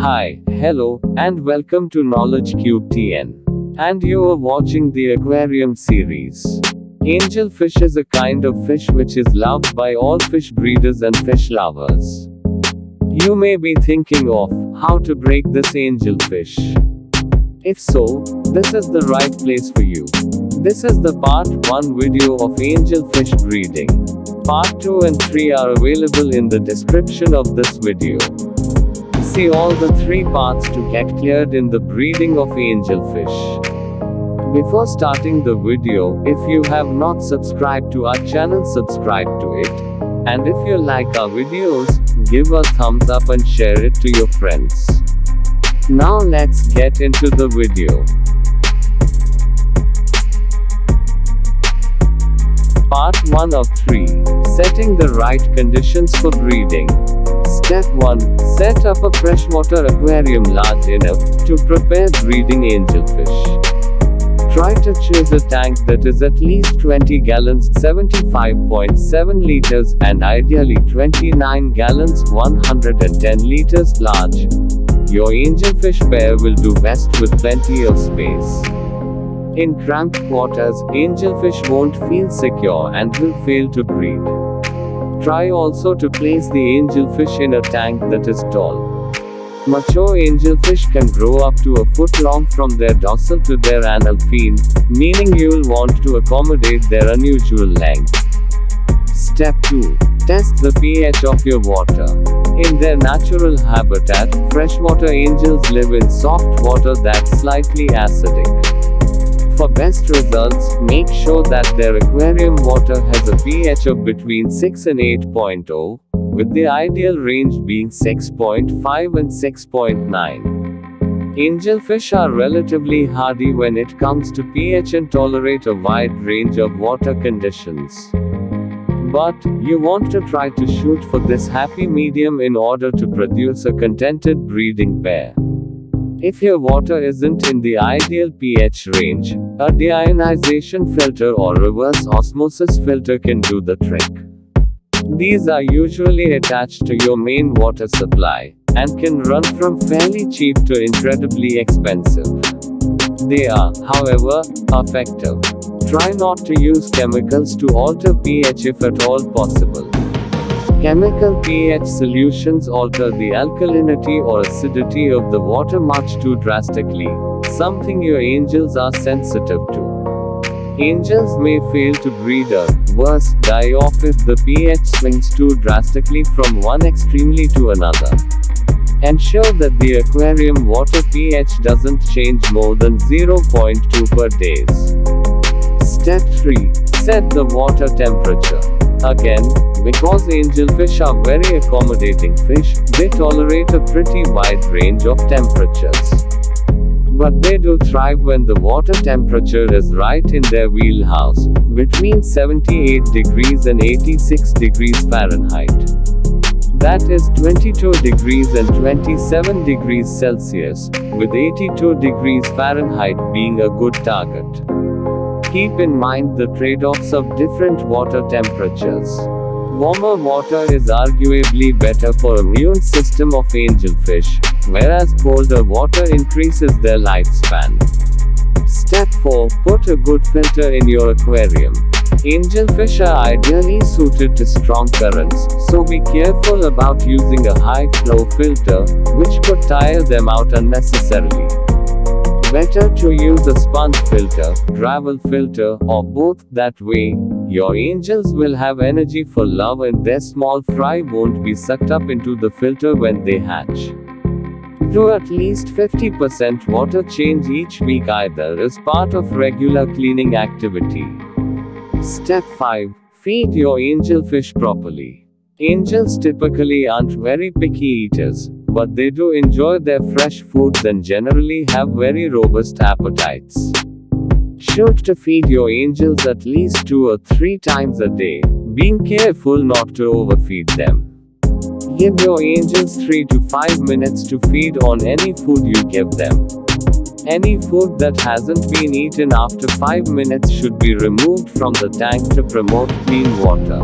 Hi, hello, and welcome to Knowledge Cube TN. And you are watching the aquarium series. Angelfish is a kind of fish which is loved by all fish breeders and fish lovers. You may be thinking of how to break this angelfish. If so, this is the right place for you. This is the part 1 video of angelfish breeding. Part 2 and 3 are available in the description of this video. See all the 3 parts to get cleared in the breeding of angelfish. Before starting the video, if you have not subscribed to our channel, subscribe to it. And if you like our videos, give a thumbs up and share it to your friends. Now let's get into the video. Part 1 of 3. Setting the right conditions for breeding. Step 1. Set up a freshwater aquarium large enough to prepare breeding angelfish. Try to choose a tank that is at least 20 gallons (75.7 liters) and ideally 29 gallons (110 liters) large. Your angelfish pair will do best with plenty of space. In cramped quarters, angelfish won't feel secure and will fail to breed. Try also to place the angelfish in a tank that is tall. Mature angelfish can grow up to a foot long from their dorsal to their anal fin, meaning you'll want to accommodate their unusual length. Step 2. Test the pH of your water. In their natural habitat, freshwater angels live in soft water that's slightly acidic. For best results, make sure that their aquarium water has a pH of between 6 and 8.0, with the ideal range being 6.5 and 6.9. Angelfish are relatively hardy when it comes to pH and tolerate a wide range of water conditions. But you want to try to shoot for this happy medium in order to produce a contented breeding pair. If your water isn't in the ideal pH range, a deionization filter or reverse osmosis filter can do the trick. These are usually attached to your main water supply, and can run from fairly cheap to incredibly expensive. They are, however, effective. Try not to use chemicals to alter pH if at all possible. Chemical pH solutions alter the alkalinity or acidity of the water much too drastically, something your angels are sensitive to. Angels may fail to breed or, worse, die off if the pH swings too drastically from one extremely to another. Ensure that the aquarium water pH doesn't change more than 0.2 per day. Step 3. Set the water temperature. Again, because angelfish are very accommodating fish, they tolerate a pretty wide range of temperatures. But they do thrive when the water temperature is right in their wheelhouse, between 78 degrees and 86 degrees Fahrenheit. That is 22 degrees and 27 degrees Celsius, with 82 degrees Fahrenheit being a good target. Keep in mind the trade-offs of different water temperatures. Warmer water is arguably better for immune system of angelfish, whereas colder water increases their lifespan. Step 4. Put a good filter in your aquarium. Angelfish are ideally suited to strong currents, so be careful about using a high-flow filter, which could tire them out unnecessarily. Better to use a sponge filter, gravel filter, or both. That way, your angels will have energy for love and their small fry won't be sucked up into the filter when they hatch. Do at least 50% water change each week either as part of regular cleaning activity. Step 5. Feed your angelfish properly. Angels typically aren't very picky eaters, but they do enjoy their fresh foods and generally have very robust appetites. Shoot to feed your angels at least 2 or 3 times a day, being careful not to overfeed them. Give your angels 3 to 5 minutes to feed on any food you give them. Any food that hasn't been eaten after 5 minutes should be removed from the tank to promote clean water.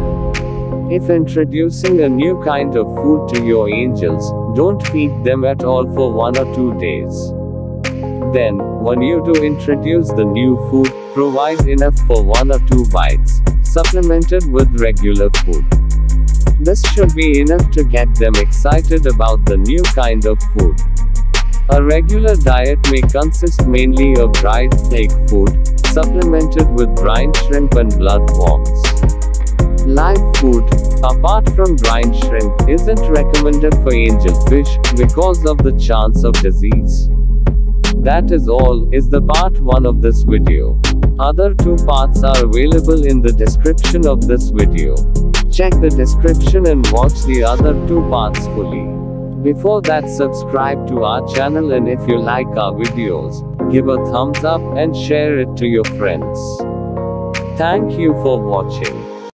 If introducing a new kind of food to your angels, Don't feed them at all for 1 or 2 days. Then, when you do introduce the new food, provide enough for 1 or 2 bites, supplemented with regular food. This should be enough to get them excited about the new kind of food. A regular diet may consist mainly of dried, thick food, supplemented with brine shrimp and blood worms. Live food, apart from brine shrimp, isn't recommended for angelfish, because of the chance of disease. That is all, is the part 1 of this video. Other 2 parts are available in the description of this video. Check the description and watch the other 2 parts fully. Before that, subscribe to our channel, and if you like our videos, give a thumbs up and share it to your friends. Thank you for watching.